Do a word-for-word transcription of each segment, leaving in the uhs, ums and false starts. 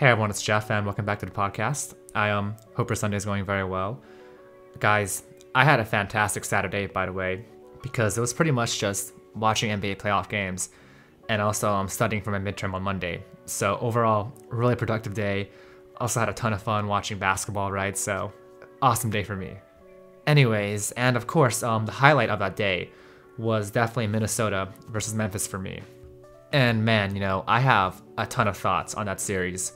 Hey everyone, it's Jeff and welcome back to the podcast. I um hope your Sunday's going very well. Guys, I had a fantastic Saturday, by the way, because it was pretty much just watching N B A playoff games and also um, studying for my midterm on Monday. So overall, really productive day. Also had a ton of fun watching basketball, right? So awesome day for me. Anyways, and of course, um, the highlight of that day was definitely Minnesota versus Memphis for me. And man, you know, I have a ton of thoughts on that series.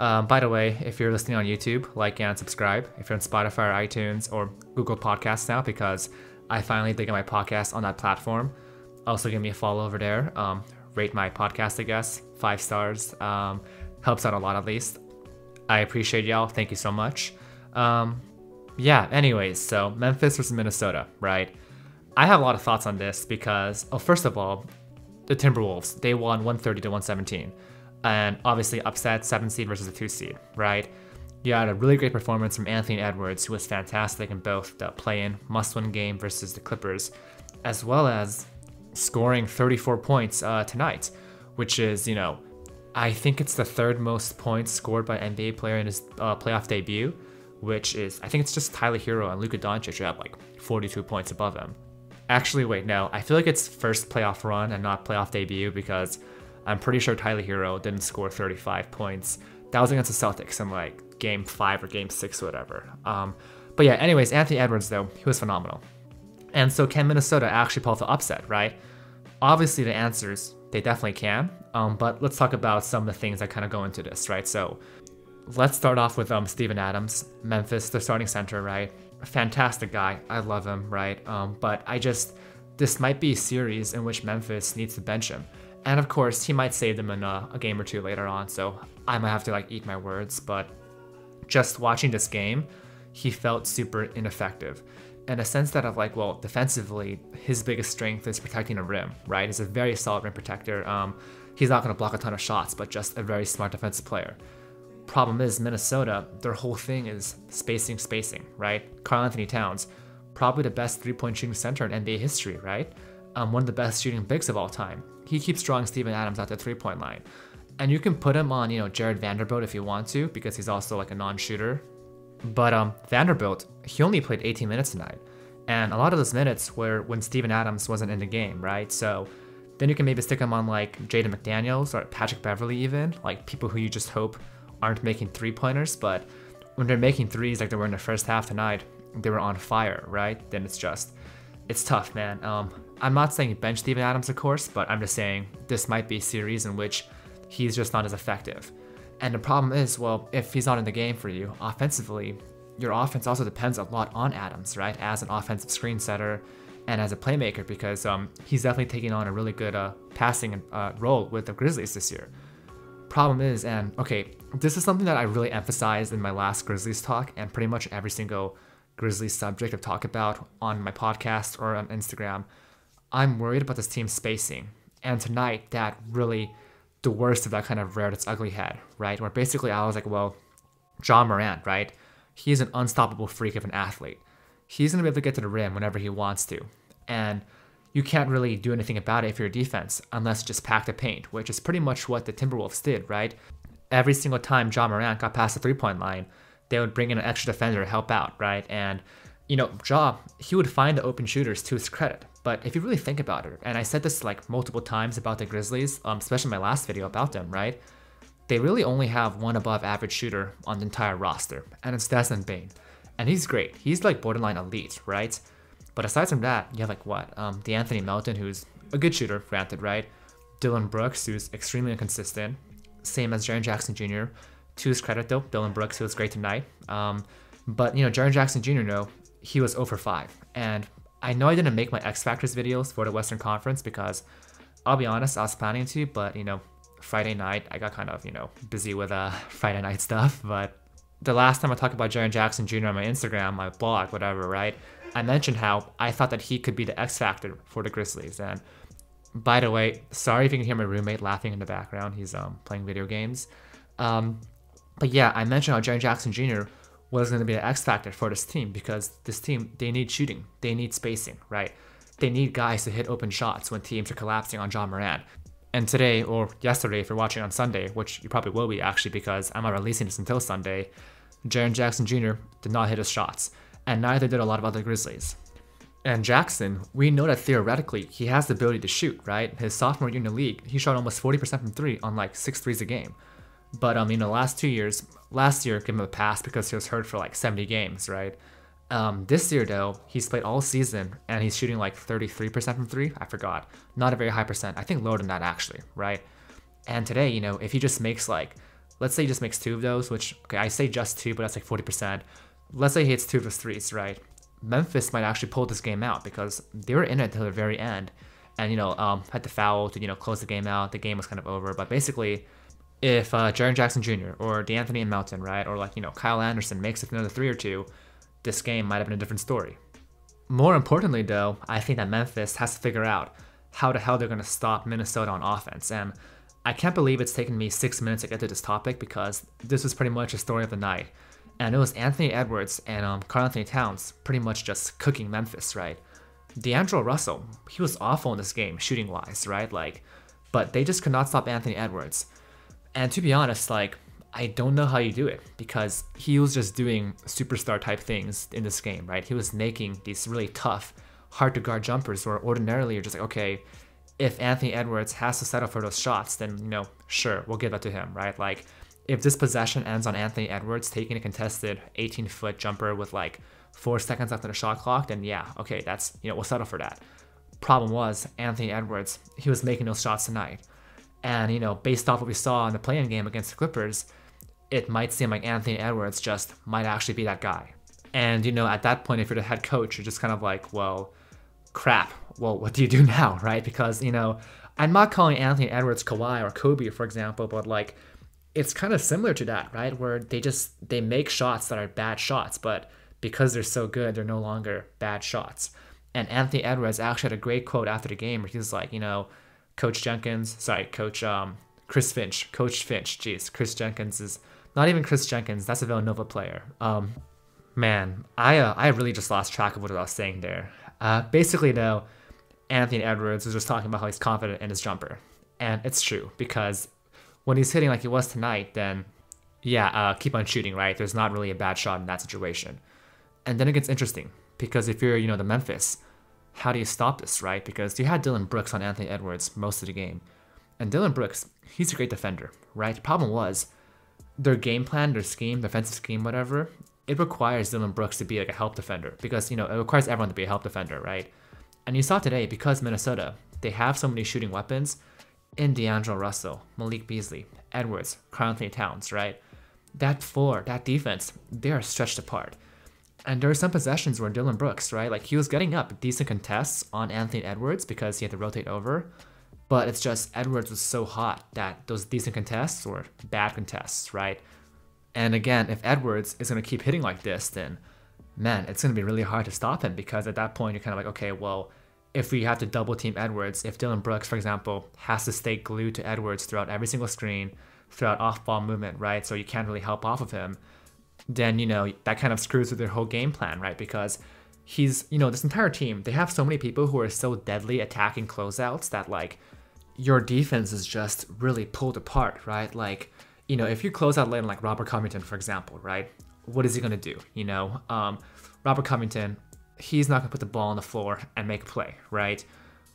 Um, by the way, if you're listening on YouTube, like and subscribe. If you're on Spotify or iTunes or Google Podcasts now, because I finally did get my podcast on that platform. Also give me a follow over there. Um, rate my podcast, I guess. Five stars. Um, helps out a lot, at least. I appreciate y'all. Thank you so much. Um, yeah, anyways, so Memphis versus Minnesota, right? I have a lot of thoughts on this because, oh, first of all, the Timberwolves, they won one thirty to one seventeen. And obviously upset seven seed versus the two seed, right? You had a really great performance from Anthony Edwards, who was fantastic in both the play-in must-win game versus the Clippers, as well as scoring thirty-four points uh, tonight, which is, you know, I think it's the third most points scored by an N B A player in his uh, playoff debut, which is, I think it's just Tyler Hero and Luka Doncic who have like forty-two points above him. Actually, wait, no, I feel like it's first playoff run and not playoff debut because I'm pretty sure Tyler Hero didn't score thirty-five points. That was against the Celtics in like game five or game six or whatever. Um, but yeah, anyways, Anthony Edwards, though, he was phenomenal. And so can Minnesota actually pull off the upset, right? Obviously the answers, they definitely can. Um, but let's talk about some of the things that kind of go into this, right? So let's start off with um, Steven Adams, Memphis, their starting center, right? A fantastic guy. I love him, right? Um, but I just, this might be a series in which Memphis needs to bench him. And of course, he might save them in a, a game or two later on, so I might have to like eat my words, but just watching this game, he felt super ineffective. In a sense that of like, well, defensively, his biggest strength is protecting the rim, right? He's a very solid rim protector. Um, he's not gonna block a ton of shots, but just a very smart defensive player. Problem is, Minnesota, their whole thing is spacing, spacing, right? Karl-Anthony Towns, probably the best three-point shooting center in N B A history, right? Um, one of the best shooting bigs of all time. He keeps drawing Steven Adams at the three-point line. And you can put him on, you know, Jared Vanderbilt if you want to, because he's also like a non-shooter. But um, Vanderbilt, he only played eighteen minutes tonight. And a lot of those minutes were when Steven Adams wasn't in the game, right? So then you can maybe stick him on like Jaden McDaniels or Patrick Beverley even, like people who you just hope aren't making three-pointers. But when they're making threes like they were in the first half tonight, they were on fire, right? Then it's just, it's tough, man. Um... I'm not saying bench Steven Adams, of course, but I'm just saying this might be a series in which he's just not as effective. And the problem is, well, if he's not in the game for you, offensively, your offense also depends a lot on Adams, right? As an offensive screen setter and as a playmaker, because um, he's definitely taking on a really good uh, passing uh, role with the Grizzlies this year. Problem is, and okay, this is something that I really emphasized in my last Grizzlies talk and pretty much every single Grizzlies subject I've talked about on my podcast or on Instagram. I'm worried about this team's spacing, and tonight that really the worst of that kind of reared its ugly head, right? Where basically I was like, well, Ja Morant, right? He's an unstoppable freak of an athlete. He's going to be able to get to the rim whenever he wants to, and you can't really do anything about it if you're a defense unless you just pack the paint, which is pretty much what the Timberwolves did, right? Every single time Ja Morant got past the three-point line, they would bring in an extra defender to help out, right? And you know, Ja, he would find the open shooters to his credit. But if you really think about it, and I said this like multiple times about the Grizzlies, um, especially my last video about them, right? They really only have one above average shooter on the entire roster, and it's Desmond Bain. And he's great. He's like borderline elite, right? But aside from that, you have like what? Um, the Anthony Melton, who's a good shooter, granted, right? Dillon Brooks, who's extremely inconsistent. Same as Jaren Jackson Junior To his credit though, Dillon Brooks, who was great tonight. Um, but you know, Jaren Jackson Junior, no, he was zero for five. And I know I didn't make my X Factors videos for the Western Conference because, I'll be honest, I was planning to, but, you know, Friday night, I got kind of, you know, busy with uh, Friday night stuff, but the last time I talked about Jaren Jackson Junior on my Instagram, my blog, whatever, right, I mentioned how I thought that he could be the X Factor for the Grizzlies, and by the way, sorry if you can hear my roommate laughing in the background, he's um, playing video games, um, but yeah, I mentioned how Jaren Jackson Junior was going to be an X factor for this team because this team, they need shooting. They need spacing, right? They need guys to hit open shots when teams are collapsing on Ja Morant. And today, or yesterday if you're watching on Sunday, which you probably will be actually because I'm not releasing this until Sunday, Jaren Jackson Junior did not hit his shots, and neither did a lot of other Grizzlies. And Jackson, we know that theoretically he has the ability to shoot, right? His sophomore year in the league, he shot almost forty percent from three on like six threes a game. But um, you know, last two years, last year give him a pass because he was hurt for like seventy games, right? Um, this year though, he's played all season and he's shooting like thirty-three percent from three. I forgot, not a very high percent. I think lower than that actually, right? And today, you know, if he just makes like, let's say he just makes two of those, which okay, I say just two, but that's like forty percent. Let's say he hits two of his threes, right? Memphis might actually pull this game out because they were in it till the very end, and you know, um, had to foul to you know close the game out. The game was kind of over, but basically, if uh, Jaren Jackson Junior or DeAnthony Melton, right, or like you know Kyle Anderson makes it another three or two, this game might have been a different story. More importantly, though, I think that Memphis has to figure out how the hell they're going to stop Minnesota on offense. And I can't believe it's taken me six minutes to get to this topic because this was pretty much the story of the night. And it was Anthony Edwards and um, Karl-Anthony Towns pretty much just cooking Memphis, right? DeAndre Russell, he was awful in this game shooting-wise, right? Like, but they just could not stop Anthony Edwards. And to be honest, like, I don't know how you do it because he was just doing superstar type things in this game, right? He was making these really tough, hard to guard jumpers where ordinarily you're just like, okay, if Anthony Edwards has to settle for those shots, then, you know, sure, we'll give that to him, right? Like, if this possession ends on Anthony Edwards taking a contested eighteen foot jumper with like four seconds left on the shot clock, then yeah, okay, that's, you know, we'll settle for that. Problem was, Anthony Edwards, he was making those shots tonight. And, you know, based off what we saw in the play-in game against the Clippers, it might seem like Anthony Edwards just might actually be that guy. And, you know, at that point, if you're the head coach, you're just kind of like, well, crap. Well, what do you do now, right? Because, you know, I'm not calling Anthony Edwards Kawhi or Kobe, for example, but like, it's kind of similar to that, right? Where they just, they make shots that are bad shots, but because they're so good, they're no longer bad shots. And Anthony Edwards actually had a great quote after the game where he was like, you know, Coach Jenkins, sorry, Coach um, Chris Finch, Coach Finch, geez, Chris Jenkins is, not even Chris Jenkins, that's a Villanova player. Um, man, I uh, I really just lost track of what I was saying there. Uh, basically though, Anthony Edwards was just talking about how he's confident in his jumper. And it's true, because when he's hitting like he was tonight, then yeah, uh, keep on shooting, right? There's not really a bad shot in that situation. And then it gets interesting, because if you're, you know, the Memphis, how do you stop this, right? Because you had Dillon Brooks on Anthony Edwards most of the game. And Dillon Brooks, he's a great defender, right? The problem was, their game plan, their scheme, defensive scheme, whatever, it requires Dillon Brooks to be like a help defender, because, you know, it requires everyone to be a help defender, right? And you saw today, because Minnesota, they have so many shooting weapons, in DeAndre Russell, Malik Beasley, Edwards, Karl-Anthony Towns, right? That four, that defense, they are stretched apart. And there are some possessions where Dillon Brooks, right? Like, he was getting up decent contests on Anthony Edwards because he had to rotate over. But it's just Edwards was so hot that those decent contests were bad contests, right? And again, if Edwards is going to keep hitting like this, then, man, it's going to be really hard to stop him, because at that point, you're kind of like, okay, well, if we have to double team Edwards, if Dillon Brooks, for example, has to stay glued to Edwards throughout every single screen, throughout off-ball movement, right? So you can't really help off of him. Then, you know, that kind of screws with their whole game plan, right? Because he's, you know, this entire team, they have so many people who are so deadly attacking closeouts that, like, your defense is just really pulled apart, right? Like, you know, if you close out lane like Robert Covington, for example, right? What is he going to do? You know, um, Robert Covington, he's not going to put the ball on the floor and make a play, right?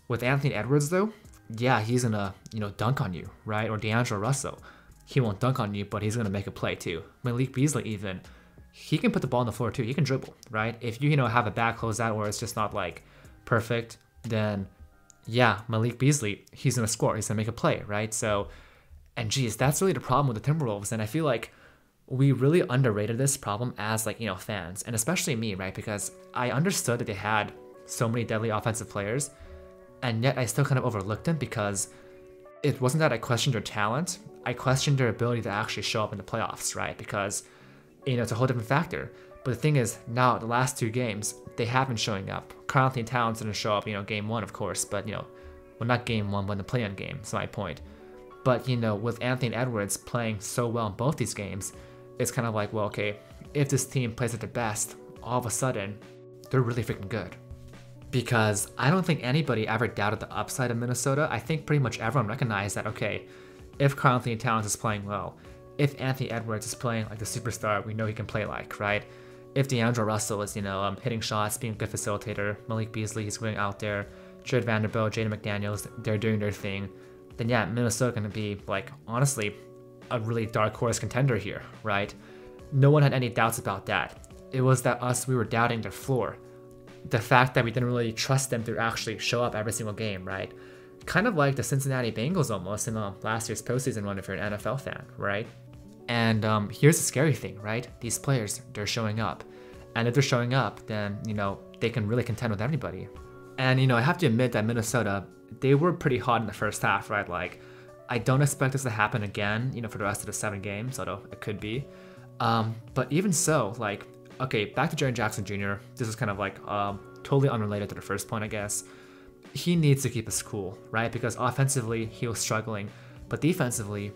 With Anthony Edwards, though, yeah, he's going to, you know, dunk on you, right? Or DeAndre Russell. He won't dunk on you, but he's going to make a play too. Malik Beasley even, he can put the ball on the floor too. He can dribble, right? If you, you know, have a back closeout where it's just not like perfect, then yeah, Malik Beasley, he's going to score. He's going to make a play, right? So, and geez, that's really the problem with the Timberwolves. And I feel like we really underrated this problem as like, you know, fans, and especially me, right? Because I understood that they had so many deadly offensive players, and yet I still kind of overlooked them, because it wasn't that I questioned their talent. I questioned their ability to actually show up in the playoffs, right? Because, you know, it's a whole different factor. But the thing is, now the last two games, they have been showing up. Karl-Anthony Towns didn't show up, you know, game one, of course, but, you know, well, not game one, but the play-in game, that's my point. But, you know, with Anthony Edwards playing so well in both these games, it's kind of like, well, okay, if this team plays at their best, all of a sudden, they're really freaking good. because I don't think anybody ever doubted the upside of Minnesota. I think pretty much everyone recognized that, okay, if Karl-Anthony Towns is playing well, if Anthony Edwards is playing like the superstar we know he can play like, right? If DeAndre Russell is, you know, um, hitting shots, being a good facilitator, Malik Beasley, he's going out there, Jared Vanderbilt, Jaden McDaniels, they're doing their thing, then yeah, Minnesota going to be, like, honestly, a really dark horse contender here, right? No one had any doubts about that. It was that us, we were doubting their floor. The fact that we didn't really trust them to actually show up every single game, right? Kind of like the Cincinnati Bengals almost in the last year's postseason run if you're an N F L fan, right? And um, here's the scary thing, right? These players, they're showing up. And if they're showing up, then, you know, they can really contend with everybody. And, you know, I have to admit that Minnesota, they were pretty hot in the first half, right? Like, I don't expect this to happen again, you know, for the rest of the seven games, although it could be. Um, but even so, like, okay, back to Jaren Jackson Junior This is kind of like um, totally unrelated to the first point, I guess. He needs to keep his cool, right? Because offensively, he was struggling. But defensively,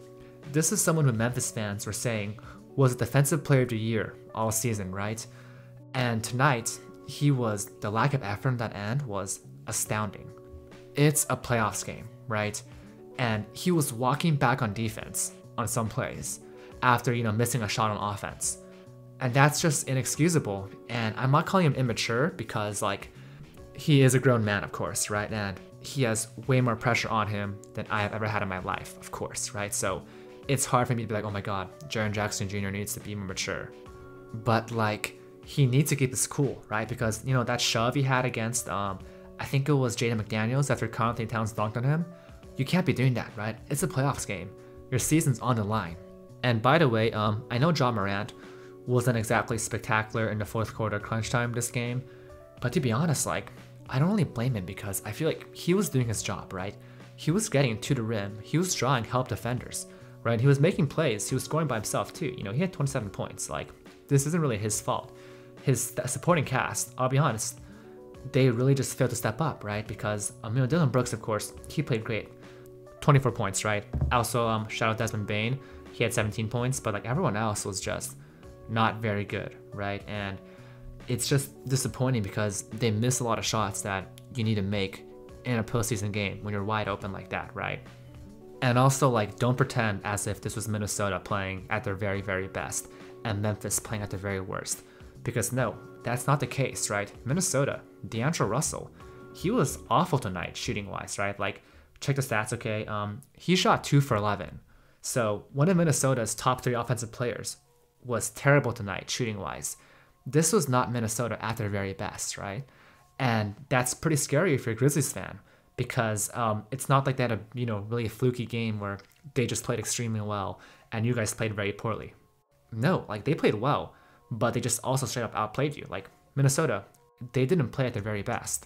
this is someone who Memphis fans were saying was a defensive player of the year all season, right? And tonight, he was, the lack of effort on that end was astounding. It's a playoffs game, right? And he was walking back on defense on some plays after, you know, missing a shot on offense. And that's just inexcusable. And I'm not calling him immature because, like, he is a grown man, of course, right? And he has way more pressure on him than I have ever had in my life, of course, right? So it's hard for me to be like, oh my God, Jaren Jackson Junior needs to be more mature. But, like, he needs to keep his cool, right? Because, you know, that shove he had against, um, I think it was Jaden McDaniels after Karl-Anthony Towns dunked on him. You can't be doing that, right? It's a playoffs game. Your season's on the line. And by the way, um, I know Ja Morant wasn't exactly spectacular in the fourth quarter crunch time this game, but to be honest, like, I don't really blame him because I feel like he was doing his job, right? He was getting to the rim, he was drawing help defenders, right? He was making plays, he was scoring by himself too, you know, he had twenty-seven points, like, this isn't really his fault. His supporting cast, I'll be honest, they really just failed to step up, right? Because, um, you know, Dillon Brooks, of course, he played great. twenty-four points, right? Also, um, shout out Desmond Bain, he had seventeen points, but, like, everyone else was just not very good, right? And it's just disappointing because they miss a lot of shots that you need to make in a postseason game when you're wide open like that, right? And also, like, don't pretend as if this was Minnesota playing at their very, very best and Memphis playing at their very worst. Because no, that's not the case, right? Minnesota, DeAndre Russell, he was awful tonight shooting-wise, right? Like, check the stats, okay? Um, he shot two for eleven. So one of Minnesota's top three offensive players was terrible tonight shooting-wise. This was not Minnesota at their very best, right? And that's pretty scary if you're a Grizzlies fan because um, it's not like they had a, you know, really fluky game where they just played extremely well and you guys played very poorly. No, like, they played well, but they just also straight up outplayed you. Like, Minnesota, they didn't play at their very best.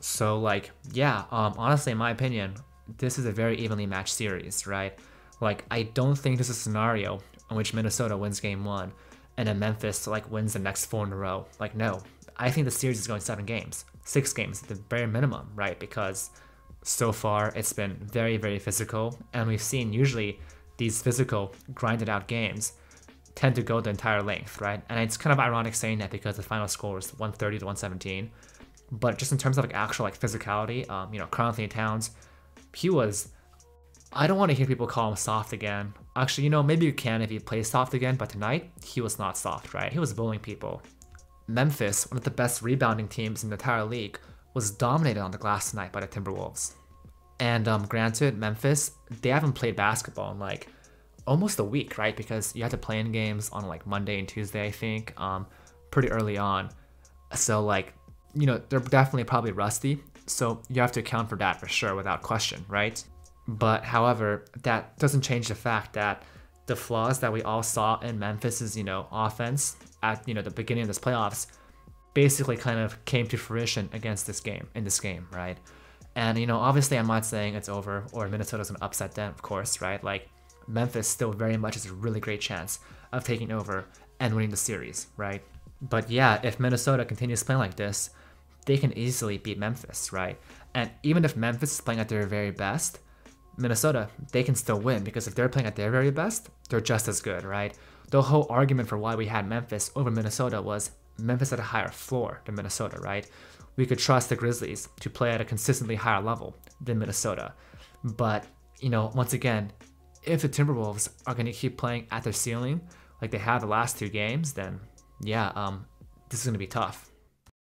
So, like, yeah, um, honestly, in my opinion, this is a very evenly matched series, right? Like, I don't think this is a scenario in which Minnesota wins game one and then Memphis, like, wins the next four in a row. Like, no. I think the series is going seven games, six games at the bare minimum, right? Because so far, it's been very, very physical, and we've seen usually these physical, grinded-out games tend to go the entire length, right? And it's kind of ironic saying that because the final score was one thirty to one seventeen, but just in terms of, like, actual, like, physicality, um, you know, Karl-Anthony Towns, he was, I don't want to hear people call him soft again. Actually, you know, maybe you can if he plays soft again, but tonight, he was not soft, right? He was bullying people. Memphis, one of the best rebounding teams in the entire league, was dominated on the glass tonight by the Timberwolves. And um, granted, Memphis, they haven't played basketball in, like, almost a week, right? Because you had to play in games on, like, Monday and Tuesday, I think, um, pretty early on. So, like, you know, they're definitely probably rusty, so you have to account for that for sure, without question, right? But, however, that doesn't change the fact that the flaws that we all saw in Memphis's, you know, offense at, you know, the beginning of this playoffs basically kind of came to fruition against this game, in this game, right? And, you know, obviously I'm not saying it's over or Minnesota's going to upset them, of course, right? Like, Memphis still very much is a really great chance of taking over and winning the series, right? But yeah, if Minnesota continues playing like this, they can easily beat Memphis, right? And even if Memphis is playing at their very best, Minnesota, they can still win because if they're playing at their very best, they're just as good, right? The whole argument for why we had Memphis over Minnesota was Memphis had a higher floor than Minnesota, right? We could trust the Grizzlies to play at a consistently higher level than Minnesota. But, you know, once again, if the Timberwolves are going to keep playing at their ceiling like they have the last two games, then yeah, um, this is going to be tough.